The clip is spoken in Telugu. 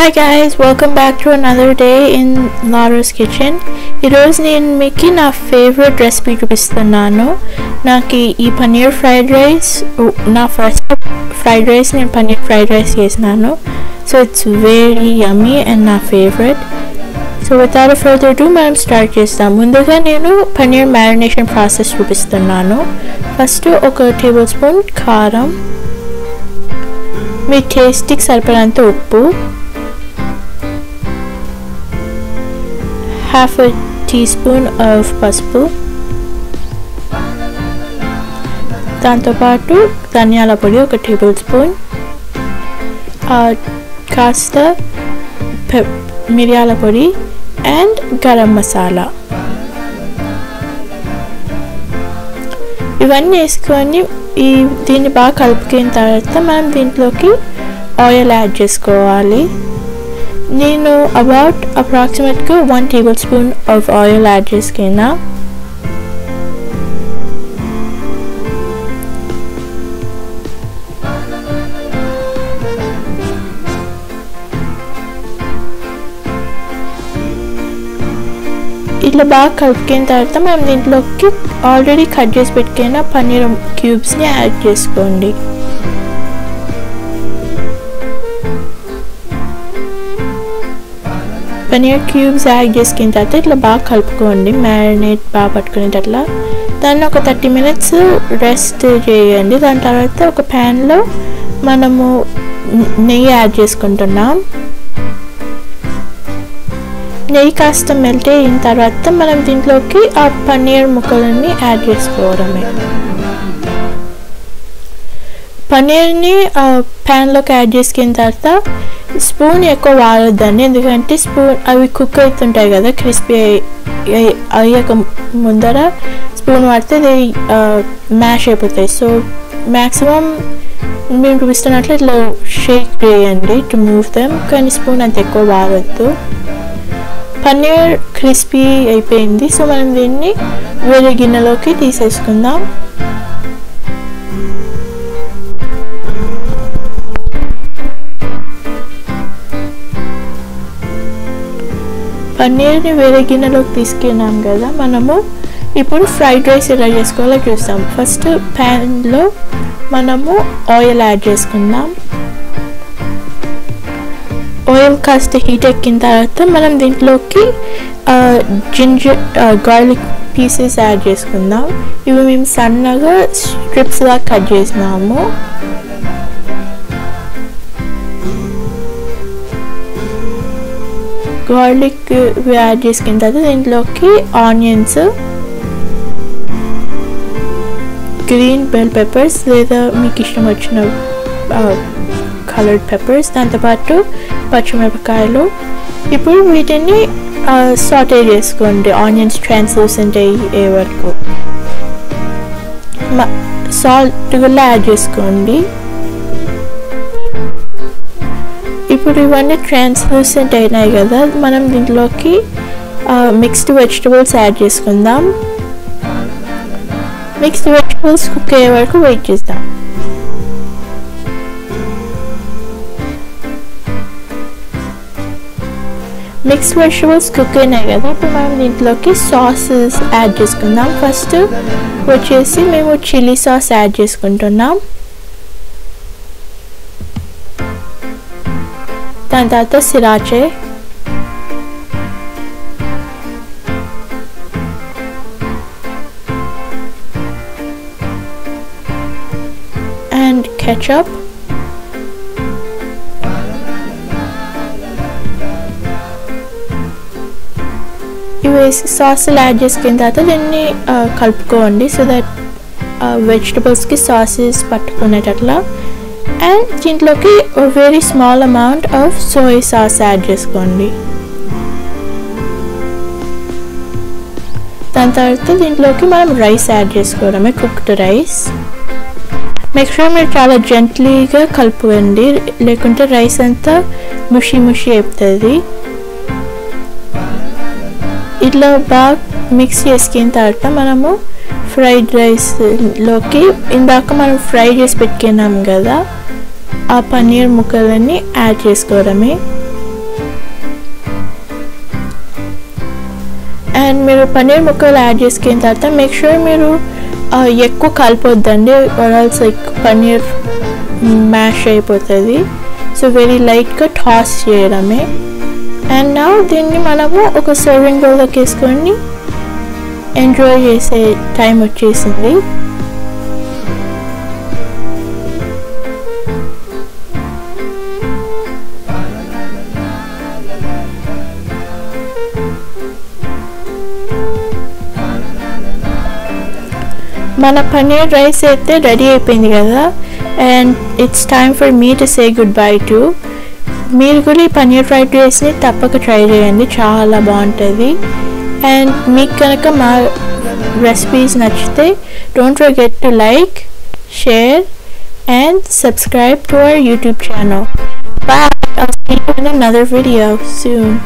Hi guys, welcome back to another day in Laro's Kitchen. Iroz nenu miki na favorite recipe chupistunanu. Naki ee paneer fried rice na first fried rice and paneer fried rice chesnanu. So it's very yummy and na favorite. So without further ado, మనం స్టార్ట్ చేస్తాం. ముందుగా నేను పనీర్ మ్యారినేషన్ ప్రాసెస్ చూపిస్తున్నాను. ఫస్ట్ 1 టేబుల్ స్పూన్ కారం, మీ టేస్ట్కి సరిపడంత ఉప్పు, 1/2 teaspoon of pasupu, దాంతో పాటు ధనియాల పొడి 1 టేబుల్ స్పూన్, కాస్త miriyala podi and garam masala. ఇవన్నీ వేసుకొని దీన్ని బాగా కలుపుకున్న తర్వాత మనం దీంట్లోకి ఆయిల్ యాడ్ చేసుకోవాలి. నేను అప్రాక్సిమేట్గా 1 tablespoon ఆఫ్ ఆయిల్ యాడ్ చేసుకున్నా. ఇట్లా బాగా కలుపుకున్న తర్వాత మనం దీంట్లోకి ఆల్రెడీ కట్ చేసి పెట్టుకున్న పన్నీర్ క్యూబ్స్ని యాడ్ చేసుకోండి. పన్నీర్ క్యూబ్స్ యాడ్ చేసుకున్న తర్వాత ఇట్లా బాగా కలుపుకోండి. మ్యారినేట్ బాగా పట్టుకునేటట్లా దాన్ని 30 minutes రెస్ట్ చేయండి. దాని తర్వాత ఒక ప్యాన్లో మనము నెయ్యి యాడ్ చేసుకుంటున్నాం. నెయ్యి కాస్త మెల్ట్ అయిన తర్వాత మనం దీంట్లోకి ఆ పన్నీర్ ముక్కలన్నీ యాడ్ చేసుకోవడమే. పన్నీర్ని ప్యాన్లోకి యాడ్ చేసుకున్న తర్వాత స్పూన్ ఎక్కువ వాడద్దండి, ఎందుకంటే స్పూన్ అవి కుక్ అవుతుంటాయి కదా. క్రిస్పీ అయ్యాక ముందర స్పూన్ వాడితే అది మ్యాష్ అయిపోతాయి. సో మ్యాక్సిమం మేము చూపిస్తున్నట్లు ఇట్లా షేక్ చేయండి టు మూవ్ దెమ్, కానీ స్పూన్ అంత ఎక్కువ వాడద్దు. పన్నీర్ క్రిస్పీ అయిపోయింది. సో మనం దీన్ని వేరే గిన్నెలోకి తీసేసుకుందాం. పన్నీర్ని వేరే గిన్నెలోకి తీసుకున్నాం కదా, మనము ఇప్పుడు ఫ్రైడ్ రైస్ ఎలా చేసుకోవాలో చూస్తాం. ఫస్ట్ ప్యాన్లో మనము ఆయిల్ యాడ్ చేసుకుందాం. ఆయిల్ కాస్త హీట్ ఎక్కిన తర్వాత మనం దీంట్లోకి జింజర్ గార్లిక్ పీసెస్ యాడ్ చేసుకుందాం. ఇవి మేము సన్నగా స్ట్రిప్స్ లాగా కట్ చేసినాము. గార్లిక్ యాడ్ చేసుకున్న తర్వాత దీంట్లోకి ఆనియన్స్, గ్రీన్ బెల్ పెప్పర్స్ లేదా మీకు ఇష్టం వచ్చిన కలర్డ్ పెప్పర్స్, దాంతోపాటు పచ్చిమిరపకాయలు. ఇప్పుడు వీటిని సాటే చేసుకోండి. ఆనియన్స్ ట్రాన్స్లూసెంట్ అయ్యే వరకు సాల్ట్ కూడా యాడ్ చేసుకోండి. ఇప్పుడు ఇవన్నీ ట్రాన్స్లూసెంట్ అయినాయి కదా, మనం దీంట్లోకి మిక్స్డ్ వెజిటబుల్స్ యాడ్ చేసుకుందాం. మిక్స్డ్ వెజిటబుల్స్ కుక్ అయ్యే వరకు వెయిట్ చేద్దాం. మిక్స్డ్ వెజిటబుల్స్ కుక్ అయినాయి కదా, ఇప్పుడు మనం దీంట్లోకి సాసెస్ యాడ్ చేసుకుందాం. ఫస్ట్ వచ్చేసి మేము చిల్లీ సాస్ యాడ్ చేసుకుంటున్నాం. దాని తర్వాత సిరాచే, అండ్ కెచప్, సాసులు యాడ్ చేసుకున్న తర్వాత దీన్ని కలుపుకోండి. సో దట్ వెజిటబుల్స్కి సాసెస్ పట్టుకునేటట్లా. అండ్ దీంట్లోకి very small amount of soya sauce add చేసుకోండి. దాని తర్వాత దీంట్లోకి మనం రైస్ యాడ్ చేసుకోవడమే, కుక్డ్ రైస్. మేక్ షూర్ మీరు చాలా జెంట్లీగా కలుపుకోండి, లేకుంటే రైస్ అంతా ముషి ముషి అయిపోతుంది. ఇట్లా బాగా మిక్స్ చేసుకున్న తర్వాత మనము ఫ్రైడ్ రైస్లోకి ఇందాక మనం ఫ్రై చేసి పెట్టుకున్నాం కదా, ఆ పన్నీర్ ముక్కలన్నీ యాడ్ చేసుకోవడమే. And meeru paneer mukkalo add chesukina tarvata make sure meeru ekku kalpoddandi or else like paneer mash ayipothadi. So very light ga toss cheyadame. And now deenni manamu oka serving bowl loki eskoni enjoy chese time vachesindi. Mana paneer rice aithe ready ayipindi kada, and it's time for me to say goodbye to. Meer kuda ee paneer fried rice ni tappaka try cheyandi, chaala baaguntadi. And meek ganaka ma recipes nachithe don't forget to like, share and subscribe to our YouTube channel. Bye, I'll see you in another video soon.